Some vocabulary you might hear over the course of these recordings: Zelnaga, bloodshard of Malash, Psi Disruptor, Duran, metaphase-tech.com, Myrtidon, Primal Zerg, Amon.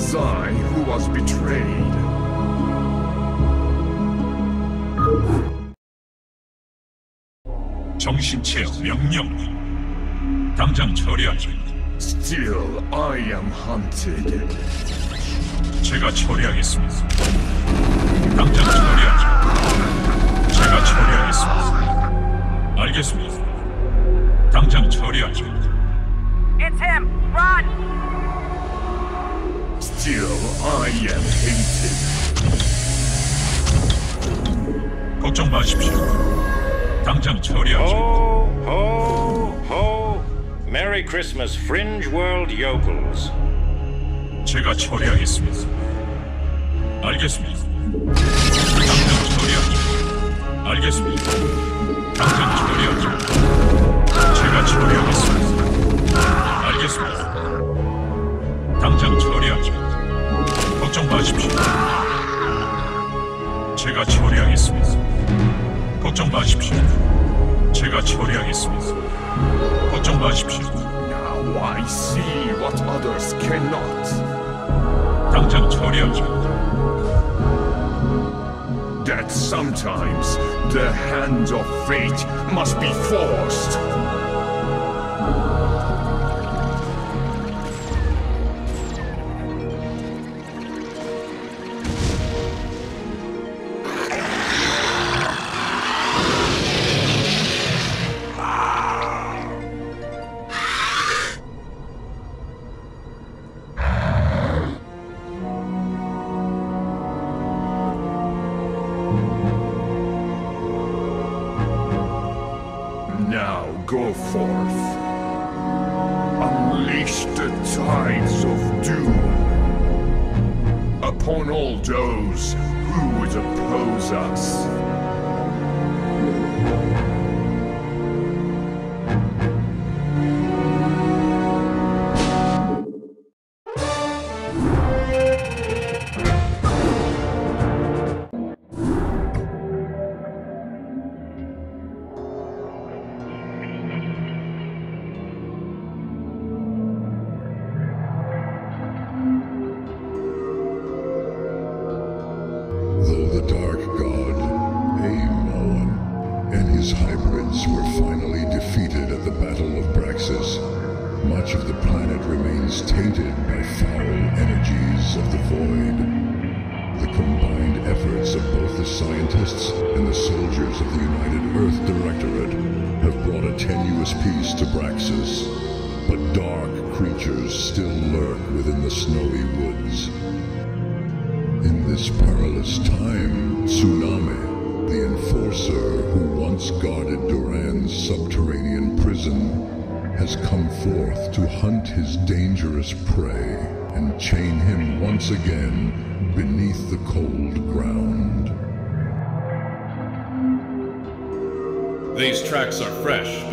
was I who was betrayed. 정신체 명령. 당장 처리하지. Still, I am hunted. 제가 처리하겠습니다. 당장 처리하지. 제가 처리하겠습니다. 알겠습니다. 당장 처리하지. It's him. Run. Still, I am hated. 걱정 마십시오. 당장 처리하죠. Ho, ho, ho. Merry Christmas, fringe world yokels. 제가 처리하겠습니다. 알겠습니다. 당장 처리하죠. 알겠습니다. 당장 처리하죠. 제가 처리하겠습니다. 알겠습니다. 당장 처리하죠. 걱정 마십시오. 제가 처리하겠습니다. 걱정 마십시오. 제가 처리하겠습니다. 걱정 마십시오. Now I see what others cannot. 당장 처리하죠. That sometimes the hand of fate must be forced.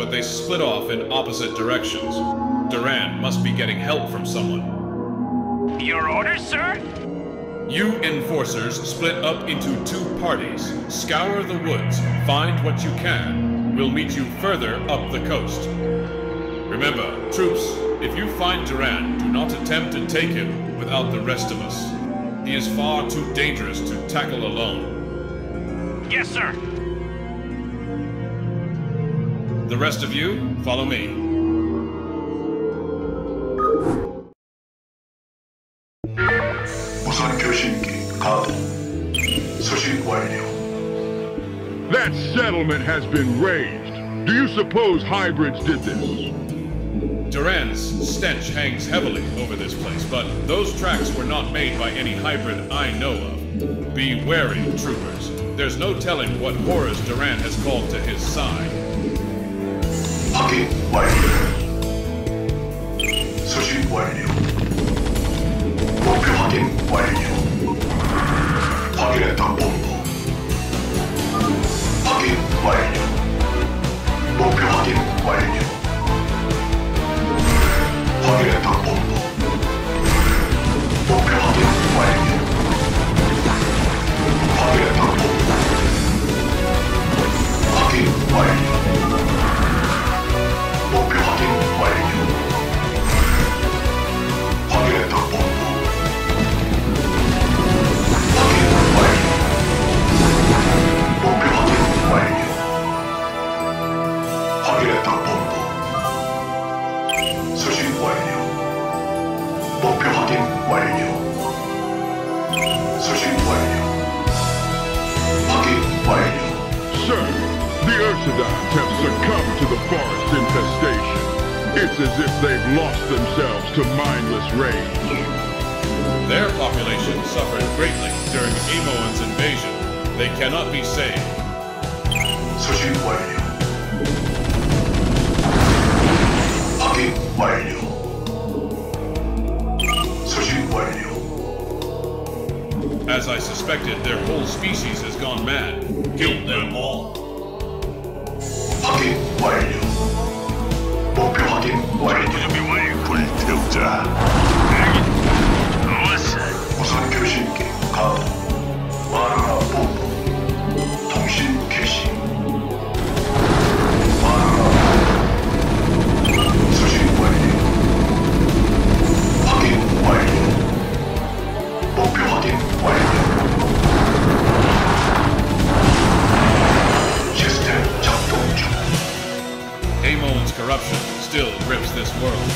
They split off in opposite directions. Duran must be getting help from someone. Your orders, sir? You enforcers split up into two parties. Scour the woods, find what you can. We'll meet you further up the coast. Remember, troops, if you find Duran, do not attempt to take him without the rest of us. He is far too dangerous to tackle alone. Yes, sir. The rest of you, follow me. That settlement has been raised. Do you suppose hybrids did this? Duran's stench hangs heavily over this place, but those tracks were not made by any hybrid I know of. Be wary, troopers. There's no telling what horrors Duran has called to his side. 수신 완료. 목표 확인 완료. 확인했다 본부. 확인 완료. 목표 확인 완료. 확인했다 본부. 목표 확인 완료. 확인했다 본부. 확인 완료. 목표 확인 완료. 확인했다 본부. Myrtidon have succumbed to the forest infestation. It's as if they've lost themselves to mindless rage. Their population suffered greatly during Amon's invasion. They cannot be saved. Switching way. Hacking 완료. Switching 완료. As I suspected, their whole species has gone mad. Killed them all. 확인 완료. 목표 확인 완료. 위험을 불태우자. 우선 교신기 가동. 마누라 본부. 통신 개시. 마누라 본부. 수신 완료. 확인 완료. 목표 확인 완료. Amon's corruption still grips this world.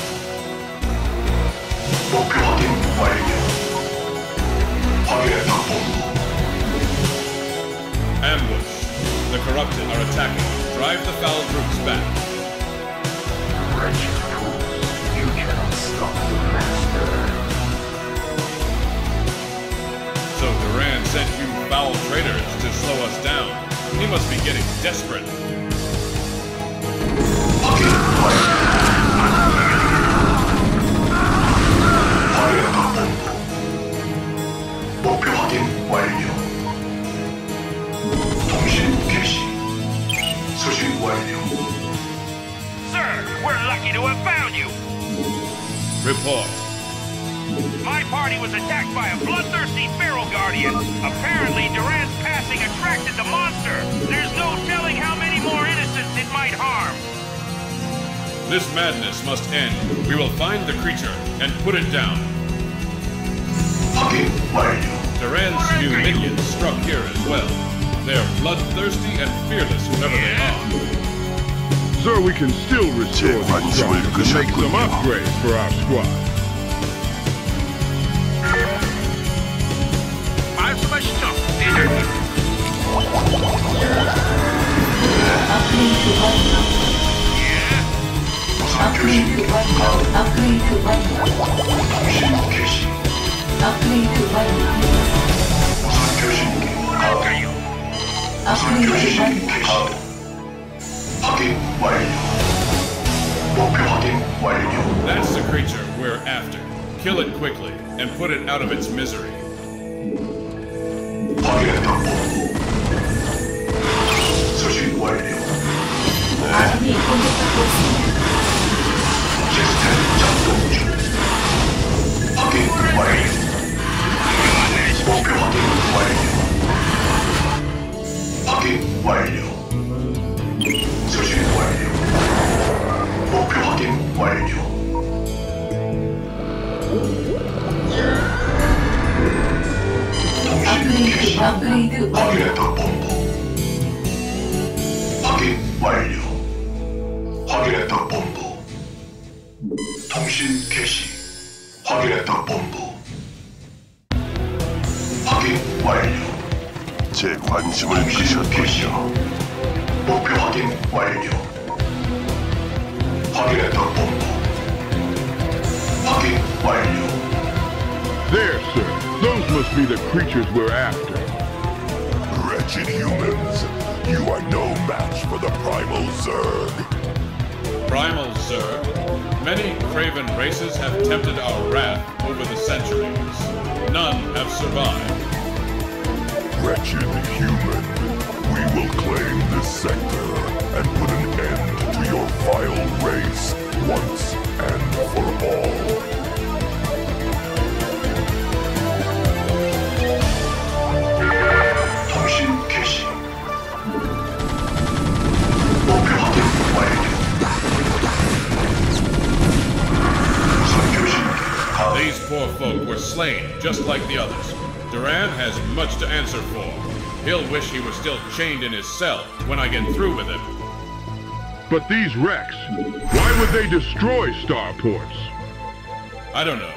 Ambush. The corrupted are attacking. Drive the foul groups back. Wretched fools, you cannot stop the master. So Duran sent you foul traitors to slow us down. He must be getting desperate. Sir, we're lucky to have found you. Report. My party was attacked by a bloodthirsty feral guardian. Apparently, Duran's passing attracted the monster. There's no telling how many more innocents it might harm. This madness must end. We will find the creature and put it down. Duran's new minions struck here as well. They're bloodthirsty and fearless, whoever they are. Sir, we can still restore the squad and make some upgrades for our squad. That's the creature we're after. Kill it quickly and put it out of its misery. There, sir. Those must be the creatures we're after. Wretched humans, you are no match for the Primal Zerg. Primal Zerg? Many craven races have tempted our wrath over the centuries. None have survived. Wretched human, we will claim this sector and put an end to your vile race once and for all. These poor folk were slain, just like the others. Duran has much to answer for. He'll wish he was still chained in his cell when I get through with him. But these wrecks, why would they destroy starports? I don't know.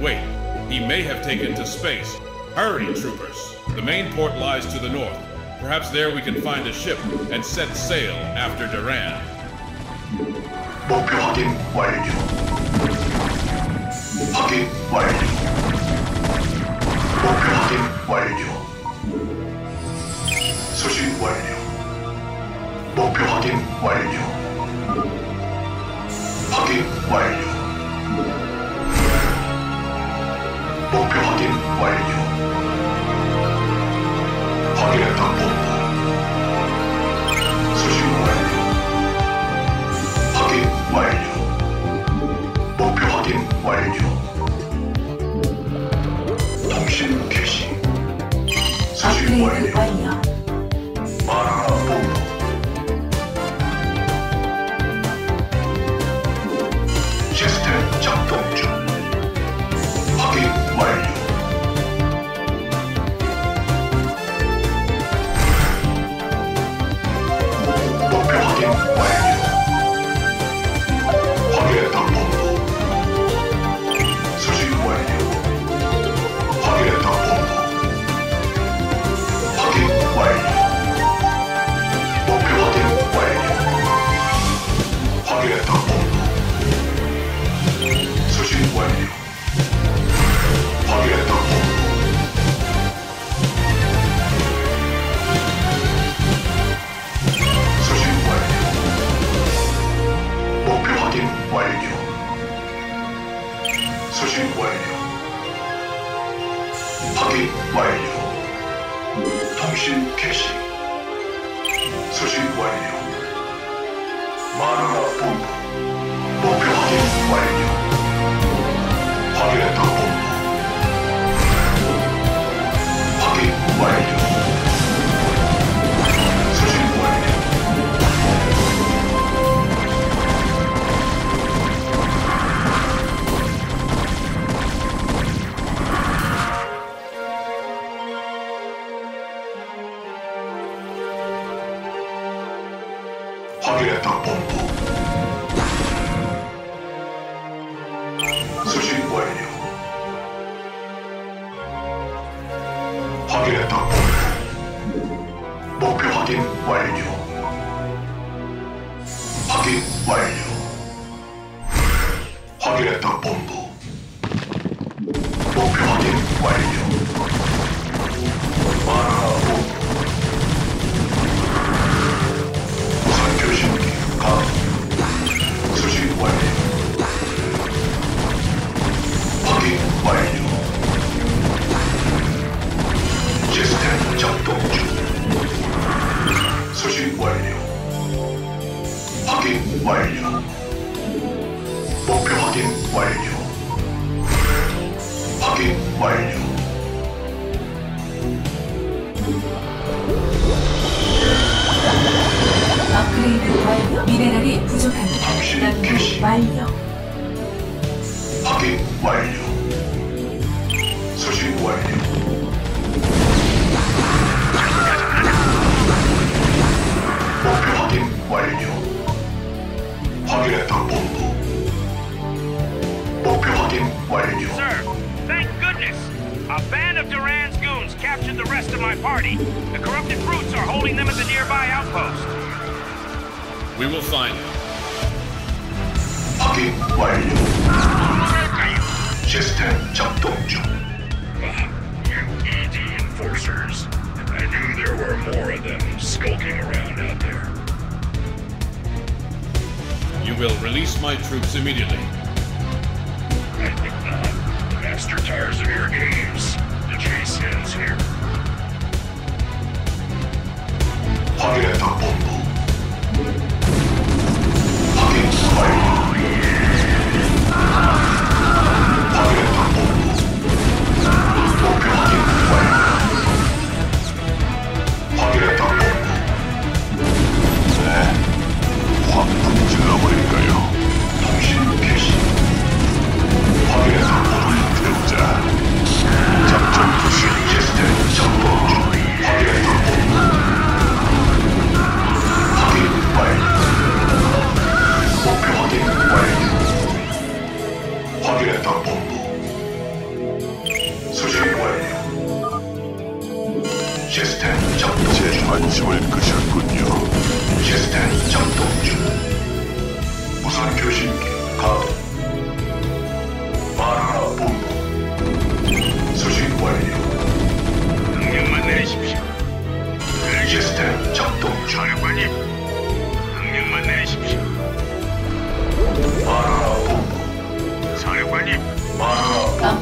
Wait, he may have taken to space. Hurry, troopers. The main port lies to the north. Perhaps there we can find a ship and set sail after Duran.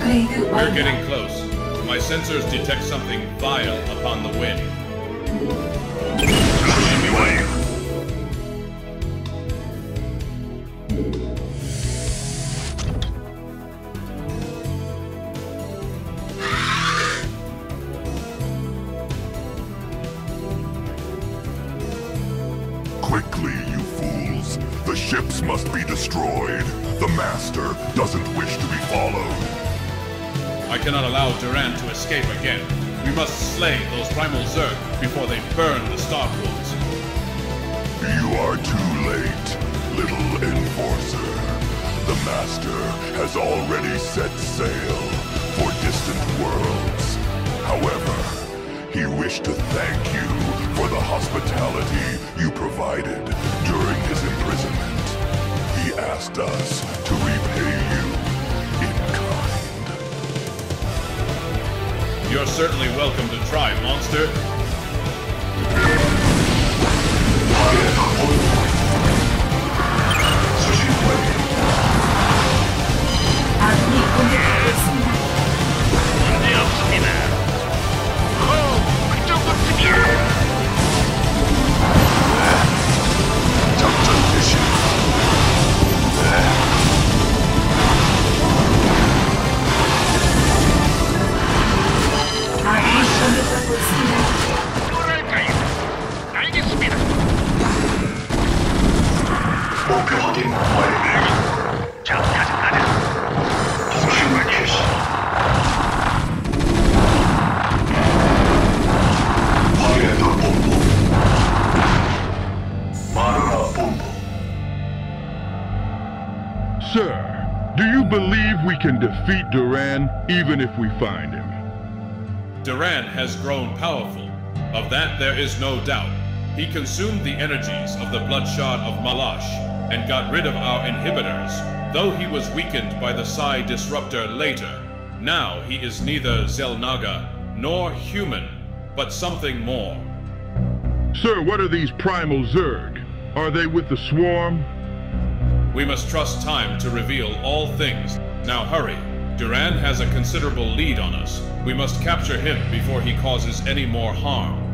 We're getting close. My sensors detect something vile upon the wind. Quickly, you fools. The ships must be destroyed. The Master doesn't wish to be followed. I cannot allow Duran to escape again. We must slay those Primal Zerg before they burn the star pools. You are too late, little enforcer. The Master has already set sail for distant worlds. However, he wished to thank you for the hospitality you provided during his imprisonment. He asked us to repay you. You're certainly welcome to try, monster. Sir, do you believe we can defeat Duran even if we find him? Duran has grown powerful. Of that there is no doubt. He consumed the energies of the bloodshard of Malash and got rid of our inhibitors, though he was weakened by the Psi Disruptor later. Now he is neither Zelnaga nor human, but something more. Sir, what are these Primal Zerg? Are they with the Swarm? We must trust time to reveal all things. Now hurry. Duran has a considerable lead on us. We must capture him before he causes any more harm.